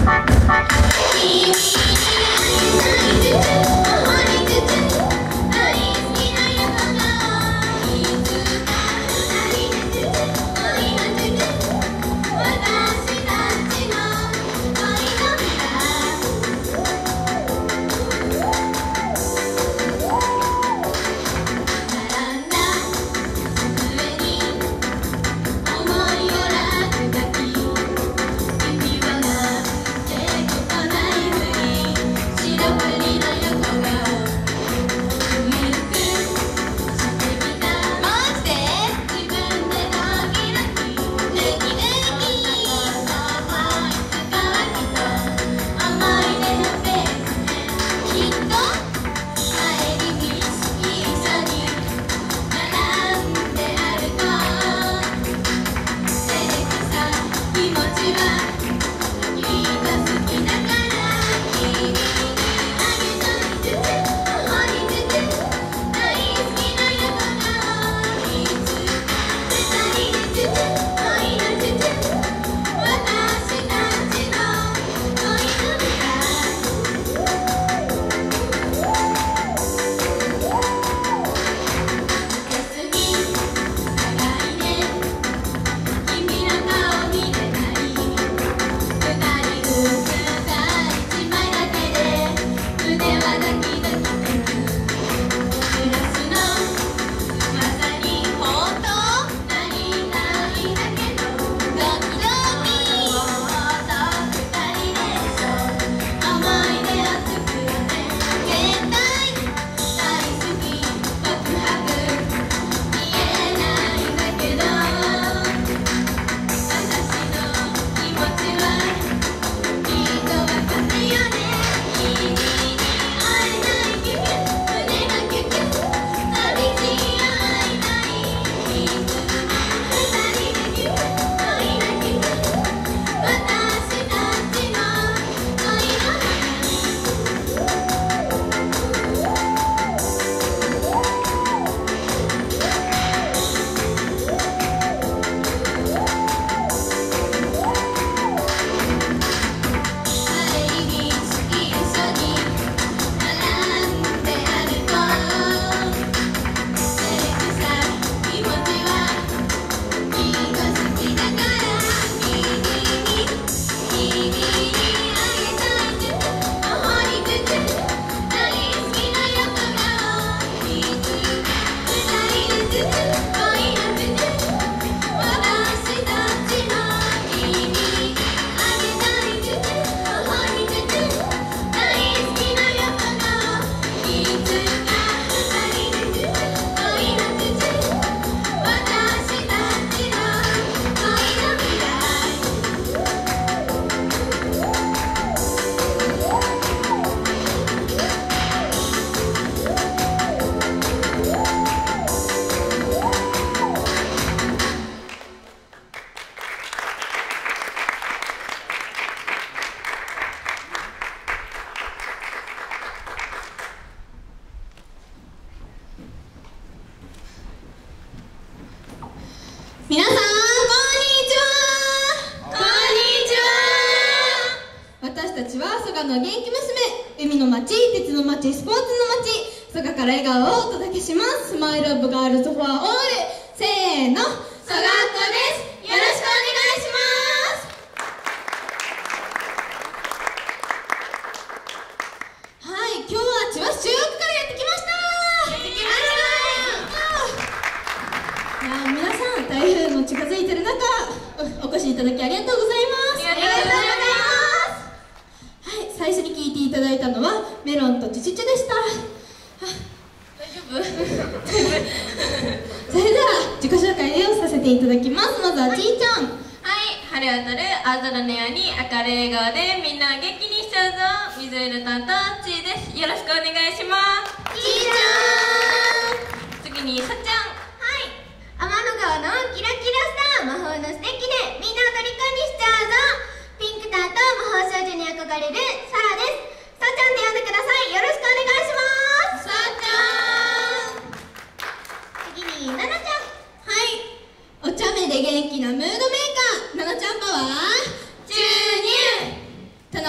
た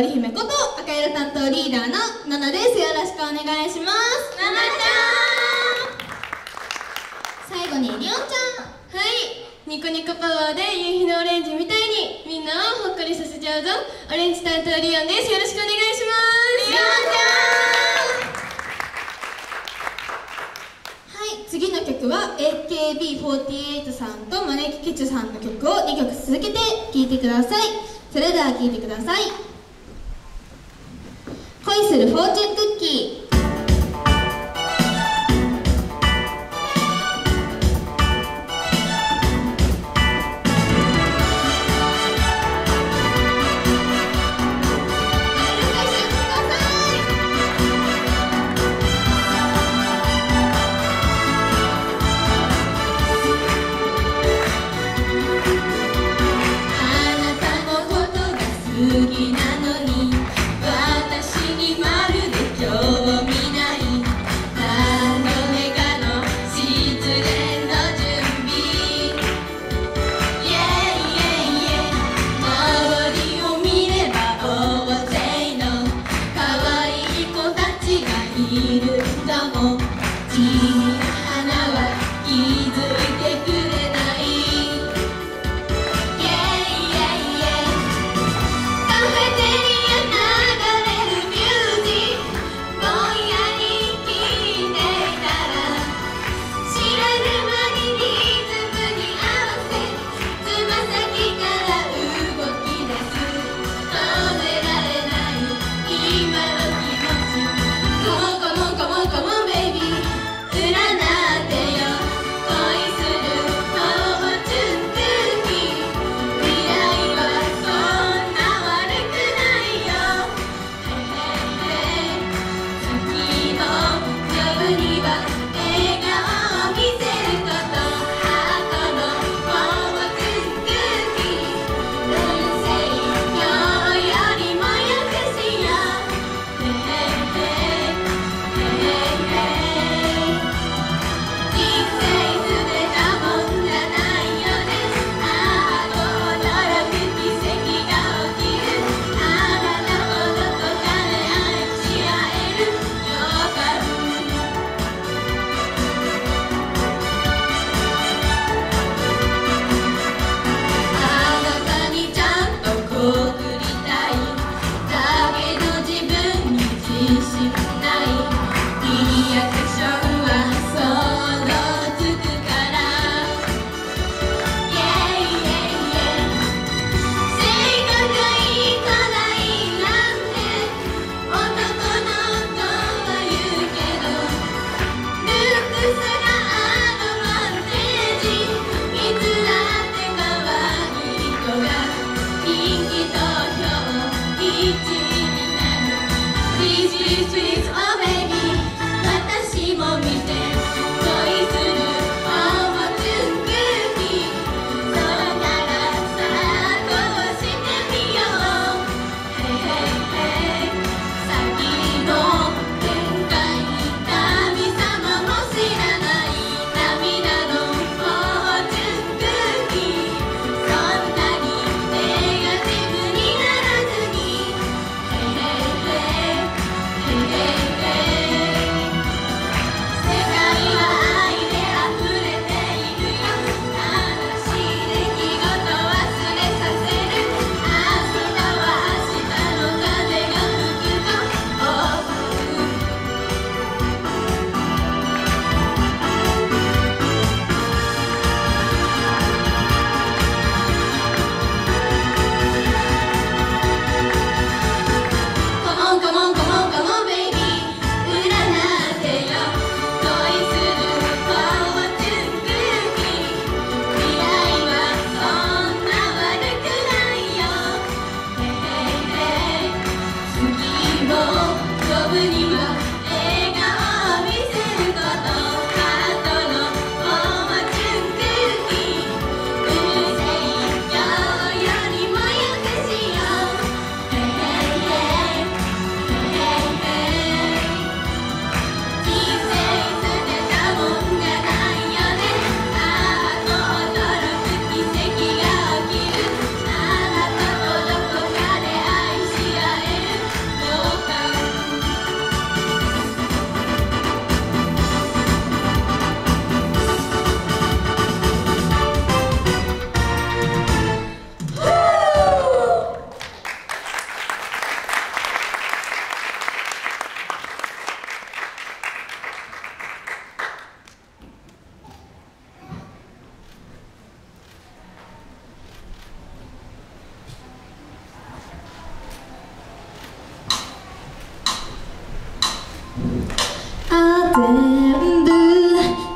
織姫ことあかえら担当リーダーのななです。よろしくお願いします。ななちゃん、最後にりおんちゃん。はい、ニコニコパワーで夕日のオレンジみたいにみんなをほっこりさせちゃうぞ。オレンジ担当りおんです。よろしくお願いします。りおんちゃん。はい、次の曲は AKB48 さんとマネキケチュさんの曲を2曲続けて聴いてください。それでは聴いてください。恋するフォーチュンクッキー。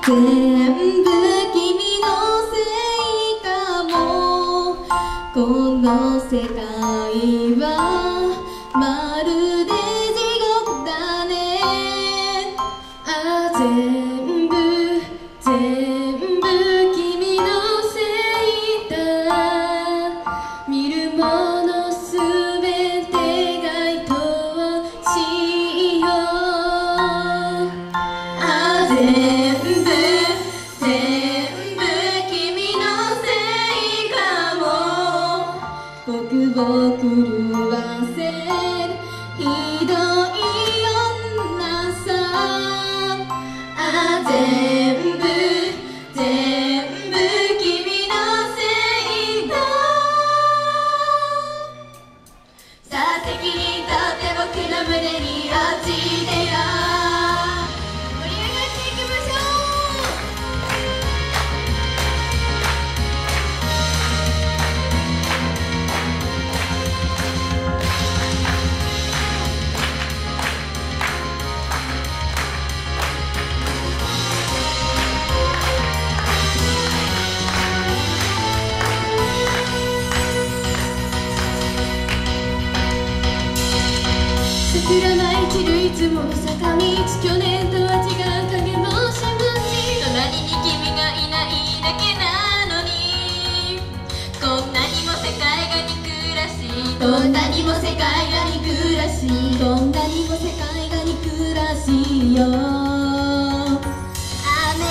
全部君のせいかも。この世界はまるで地獄だね。ああ全部全部君のせいだ。見るものすべてが愛おしいよ。ああ全部君のせいかも。僕を狂わせるひどい女さ。ああ全部君のせいだ。さあ責任とって僕の胸に落ちてよ。知らない散るいつもの坂道、去年とは違う影もしもし。隣に君がいないだけなのに、こんなにも世界が憎らしい。こんなにも世界が憎らしい。こんなにも世界が憎らしいよ。雨上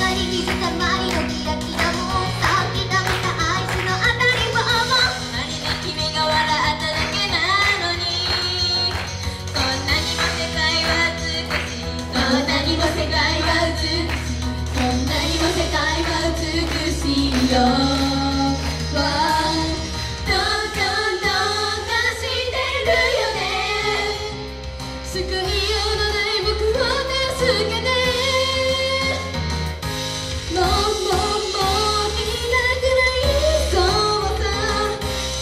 がり水たまりのキラキラもさっき食べたアイスのあたりを思う。隣に君が笑っただけなのに、こんなにも世界は美しい。こんなにも世界は美しいよ。どうかしてるよね。救いようのない僕を助けて。もういなくないそうさ。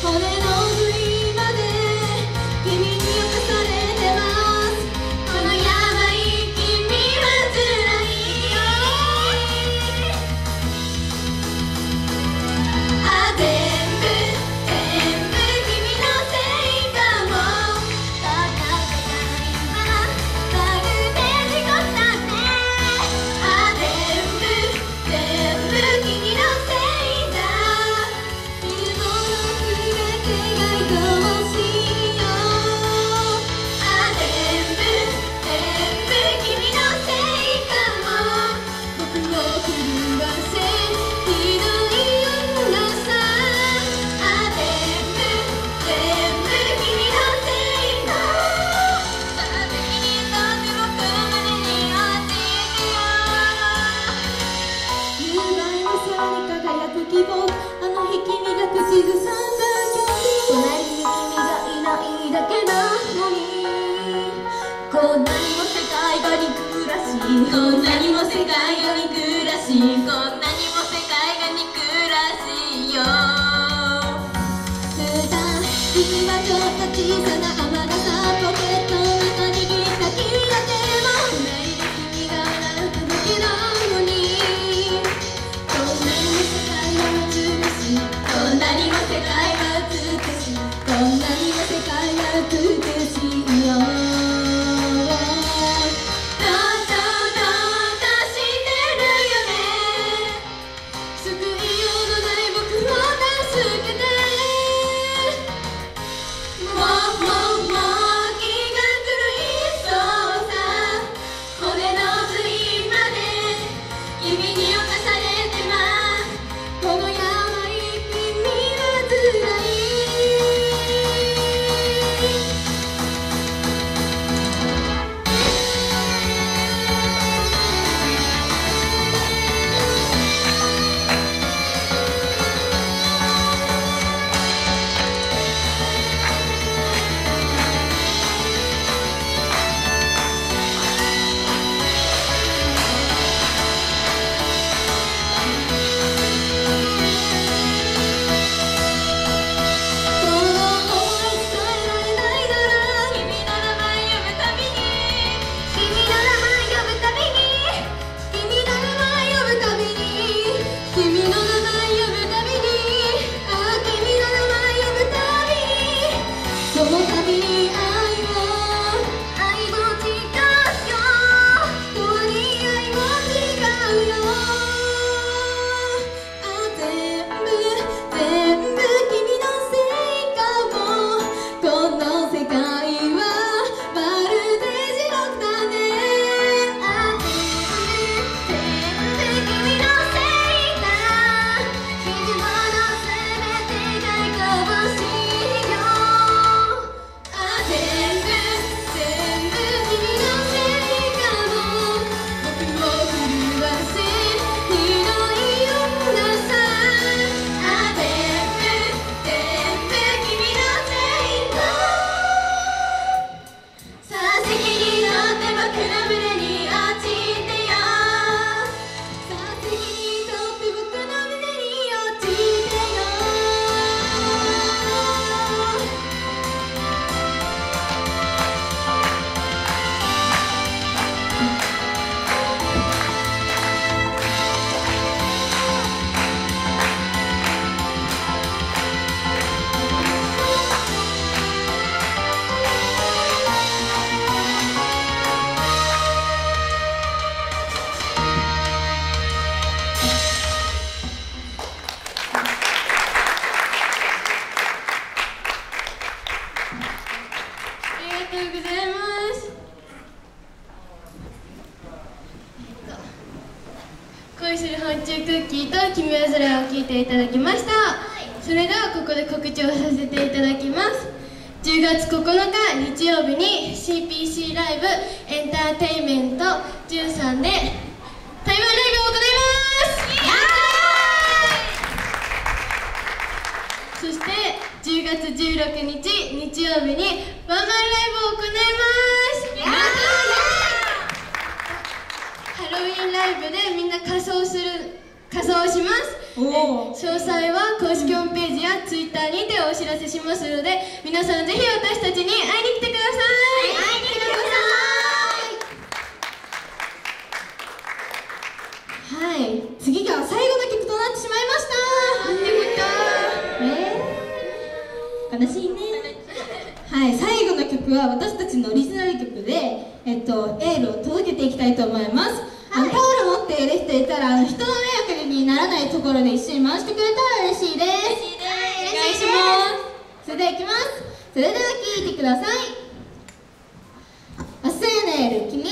骨の振りまで君に侵されてます。こんなにも世界が憎らしい。こんなにも世界が憎らしい。こんなにも世界が憎らしいよ。普段実はちょっと小さな浜がさ、ポケットの中に握った君だけも。隣で君が笑っただけなのに、こんなにも世界が美しい。こんなにも世界が美しい。こんなにも世界が美しいよ。もう気が恋する本中クッキーと君はそれを聴いていただきました、はい、それではここで告知をさせていただきます。10月9日日曜日に CPC ライブエンターテインメント13で台湾ライブを行います。そして10月16日日曜日にワンマンライブを行います。ハロウィンライブでみんな仮装します。詳細は公式ホームページやツイッターにてお知らせしますので、皆さんぜひ私たちに会いに来てください、はい、会いに来てください。はい、次が最後の曲となってしまいました。悲しいねはい、最後の曲は私たちのオリジナル曲で、エールを届けていきたいと思います。はい、タオル持っている人いたら人の迷惑にならないところで一緒に回してくれたら嬉しいです。お願いします。それではいきます。それでは聴いてください。明日へのエール君へ。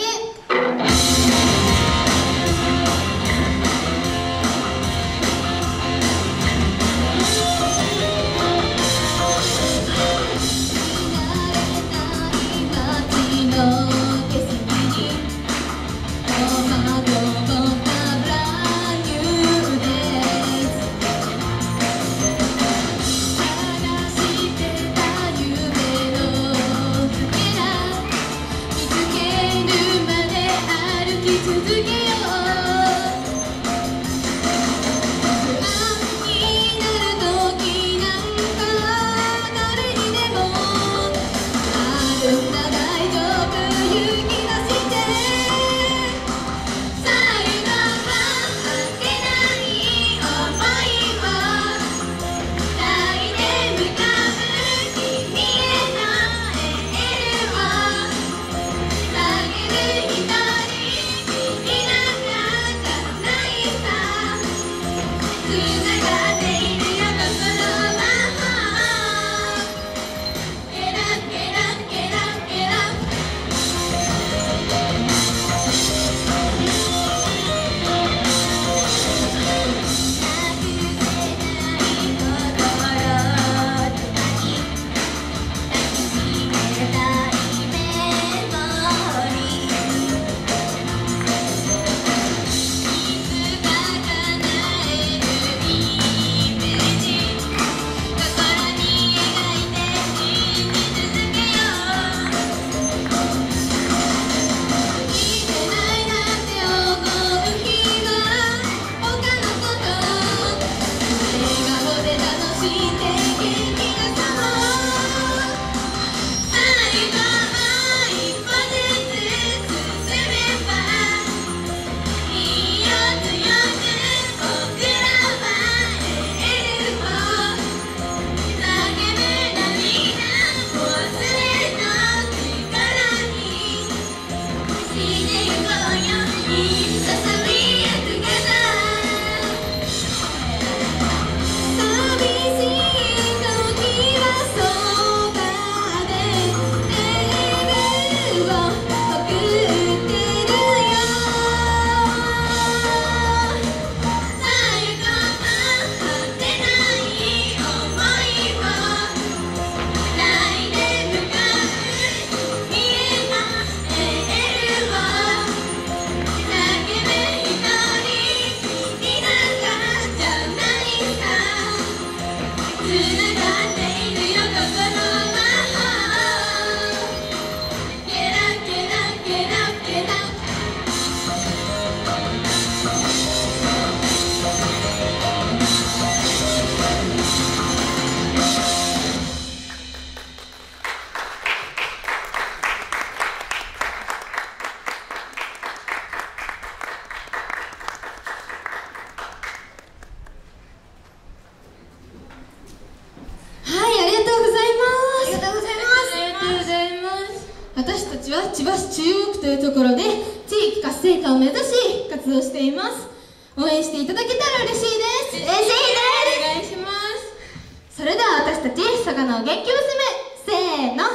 佐賀の元気娘、せーの、佐賀っ子でした。ありがとうございまし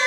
た。